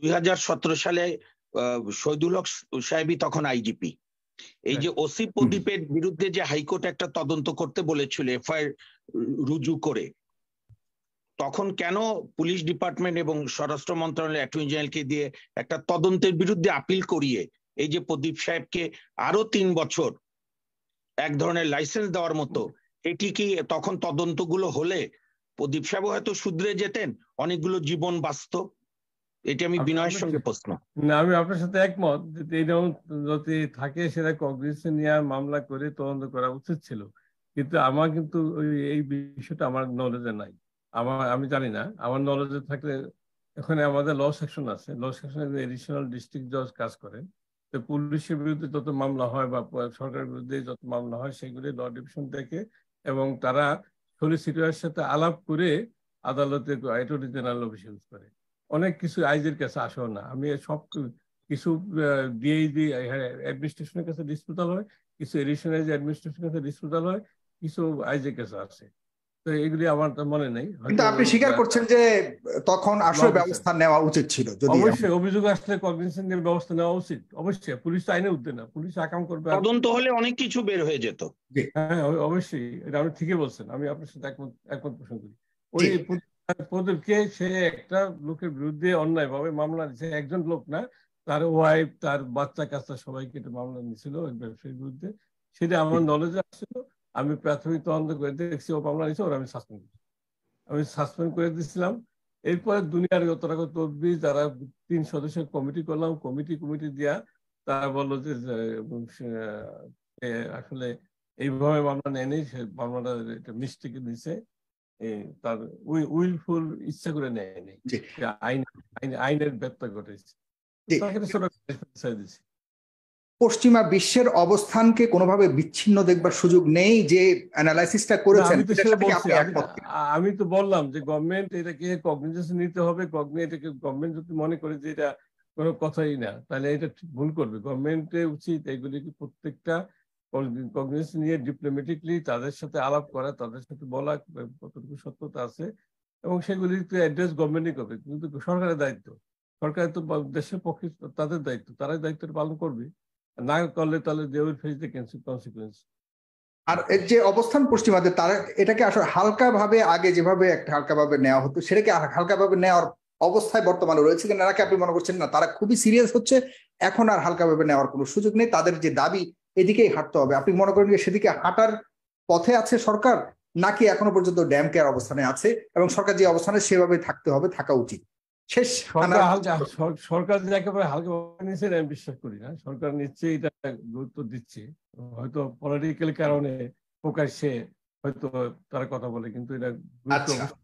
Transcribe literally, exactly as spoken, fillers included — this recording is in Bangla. দুই হাজার সতেরো সালে শহীদুল হক সাহেবই তখন আইজিপি। এই যে ওসি প্রদীপের বিরুদ্ধে যে হাইকোর্ট একটা তদন্ত করতে বলেছিল এফআইআর রুজু করে, তখন কেন পুলিশ ডিপার্টমেন্ট এবং স্বরাষ্ট্র মন্ত্রণালয় অ্যাটর্নি জেনারেলকে দিয়ে একটা তদন্তের বিরুদ্ধে আপিল করিয়ে এই যে প্রদীপ সাহেবকে আরো তিন বছর এক ধরনের লাইসেন্স দেওয়ার মতো, এটি কি তখন তদন্তগুলো হলে প্রদীপ সাহেব হয়তো শুধরে যেতেন, অনেকগুলো জীবন বাঁচত? এটি আমি বিনয়ের সঙ্গে প্রশ্ন। না, আমি আপনার সাথে একমত যে এরকম যদি থাকে সেটা কগনিশন নিয়ে মামলা করে তদন্ত করা উচিত ছিল, কিন্তু আমার কিন্তু এই বিষয়টা আমার নলেজে নাই, আমার আমি জানি না। আমার নলেজে থাকলে এখানে আমাদের ল সেকশন আছে, ল সেকশনে এডিশনাল ডিস্ট্রিক্ট জজ কাজ করেন, তো পুলিশের বিরুদ্ধে যত মামলা হয় বা সরকারের বিরুদ্ধে যত মামলা হয় সেগুলি ল ডিভিশন দেখে এবং তারা সলিসিটরের সাথে আলাপ করে আদালতে অ্যাটর্নি জেনারেল অফিসে করে। অনেক কিছু আইজের কাছে আসেও না, আমি সব কিছু ডিআইজি অ্যাডমিনিস্ট্রেশনের কাছে ডিসপিউটাল হয়, কিছু এডিশনাল অ্যাডমিনিস্ট্রেশনের কাছে ডিসপিউটাল হয়, কিছু আইজের কাছে আসে, তো এগুলি আমার তো মনে নেই। কিন্তু আপনি স্বীকার করছেন যে তখন আসলে ব্যবস্থা নেওয়া উচিত ছিল? অবশ্যই, অভিযোগ আসলে কগনিশন এর ব্যবস্থা নেওয়া উচিত, অবশ্যই। পুলিশ তো আইনে উঠবে না, পুলিশ আকাম করবে, তদন্ত হলে অনেক কিছু বের হয়ে যেত। হ্যাঁ, অবশ্যই, এটা আপনি ঠিকই বলছেন, আমি আপনার সাথে একমত একমত পোষণ করি। ওই প্রদীপকে সে একটা লোকের বিরুদ্ধে অন্যায় ভাবে মামলা দিচ্ছে, একজন লোক না, তার ওয়াইফ, তার বাচ্চা কাচ্চা সবাইকে একটা মামলা নিয়েছিল ওই ব্যবসায়ীর বিরুদ্ধে, সেটা আমার নলেজে আসছিল। আমি প্রাথমিক তদন্ত করে দেখছি ও মামলা নিয়েছে, ওরা আমি সাসপেন্ড আমি সাসপেন্ড করে দিয়েছিলাম। এরপরে দুনিয়ার যত রকম তদবির, যারা তিন সদস্যের কমিটি করলাম, কমিটি কমিটি দিয়া তারা বললো যে আসলে এইভাবে মামলা নেয়নি, সে মামলাটা একটা মিস্টেক নিয়েছে, তার উইলফুল ইচ্ছা করে নেয়নি, আইন আইনের ব্যত্যা ঘটেছে, তাকে ছেড়ে দিয়েছে। পশ্চিমা বিশ্বের অবস্থানকে কোনোভাবে বিচ্ছিন্ন দেখবার সুযোগ নেই যে অ্যানালাইসিসটা করেছেন। আমি তো বললাম যে গভর্নমেন্ট এটাকে কগনিজেন্স নিতে হবে, এটাকে গভর্নমেন্ট যদি মনে করে যে এটা কোনো কথাই না, তাহলে এটা ভুল করবে। গভর্নমেন্টের উচিত এগুলিকে প্রত্যেকটা কগনিজেন্স নিয়ে ডিপ্লোম্যাটিকলি তাদের সাথে আলাপ করা, তাদের সাথে বলা কতটুকু সত্যতা আছে, এবং সেগুলি তো অ্যাড্রেস গভর্নমেন্টই করবে। কিন্তু সরকারের দায়িত্ব, সরকার তো দেশের পক্ষে তাদের দায়িত্ব, তারাই দায়িত্বটা পালন করবে, না করলে তাহলে they will face the consequence. আর এর যে অবস্থান পশ্চিমাদের, তারা এটাকে আসলে হালকা ভাবে আগে যেভাবে একটা হালকা ভাবে নেওয়া হতো সেটাকে হালকা ভাবে নেওয়ার অবস্থায় বর্তমানে রয়েছে কিনা, নাকি আপনি মনে করছেন না তারা খুবই সিরিয়াস হচ্ছে, এখন আর হালকা ভাবে নেওয়ার কোনো সুযোগ নেই, তাদের যে দাবি এদিকেই হাঁটতে হবে? আপনি মনে করেন যে সেদিকে হাঁটার পথে আছে সরকার, নাকি এখনো পর্যন্ত ড্যাম কেয়ার অবস্থানে আছে এবং সরকার যে অবস্থানে সেভাবে থাকতে হবে, থাকা উচিত? সরকার একেবারে হালকা নিচ্ছে আমি বিশ্বাস করি না, সরকার নিচ্ছে এটা গুরুত্ব দিচ্ছে, হয়তো পলিটিক্যাল কারণে প্রকাশ্যে হয়তো তারা কথা বলে, কিন্তু এটা